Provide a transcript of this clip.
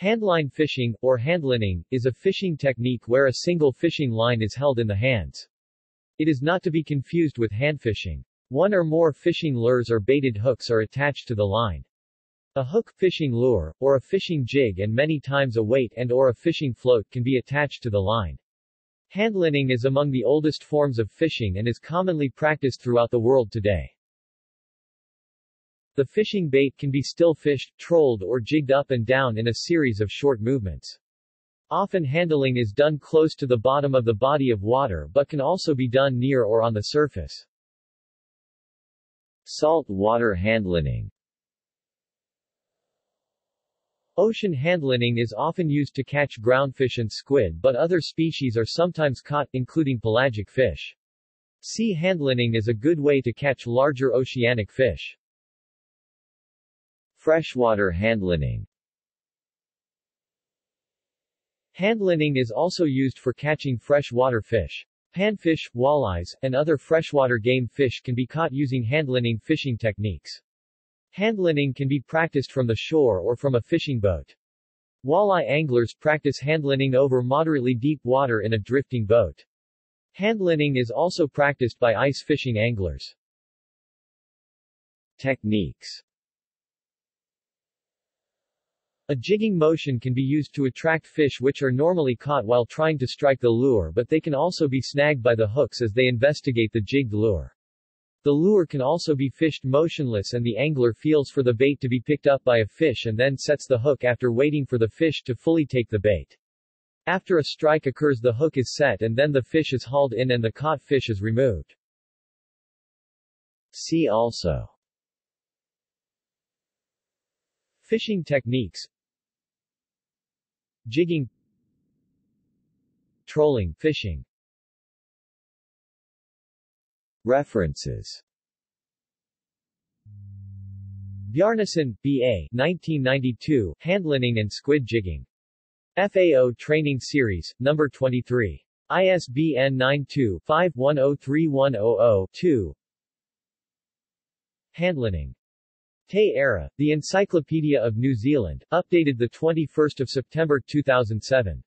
Handline fishing, or handlining, is a fishing technique where a single fishing line is held in the hands. It is not to be confused with handfishing. One or more fishing lures or baited hooks are attached to the line. A hook, fishing lure, or a fishing jig and many times a weight and or a fishing float can be attached to the line. Handlining is among the oldest forms of fishing and is commonly practiced throughout the world today. The fishing bait can be still fished, trolled or jigged up and down in a series of short movements. Often handling is done close to the bottom of the body of water but can also be done near or on the surface. Salt water handlining. Ocean handlining is often used to catch groundfish and squid, but other species are sometimes caught, including pelagic fish. Sea handlining is a good way to catch larger oceanic fish. Freshwater handlining. Handlining is also used for catching freshwater fish. Panfish, walleyes, and other freshwater game fish can be caught using handlining fishing techniques. Handlining can be practiced from the shore or from a fishing boat. Walleye anglers practice handlining over moderately deep water in a drifting boat. Handlining is also practiced by ice fishing anglers. Techniques. A jigging motion can be used to attract fish which are normally caught while trying to strike the lure, but they can also be snagged by the hooks as they investigate the jigged lure. The lure can also be fished motionless and the angler feels for the bait to be picked up by a fish and then sets the hook after waiting for the fish to fully take the bait. After a strike occurs, the hook is set and then the fish is hauled in and the caught fish is removed. See also: fishing techniques, jigging, trolling, fishing. References. Bjarnason, B.A. 1992, Handlining and Squid Jigging. FAO Training Series, No. 23. ISBN 92-51031000-2. Handlining. Te Ara, The Encyclopedia of New Zealand, updated 21 September 2007.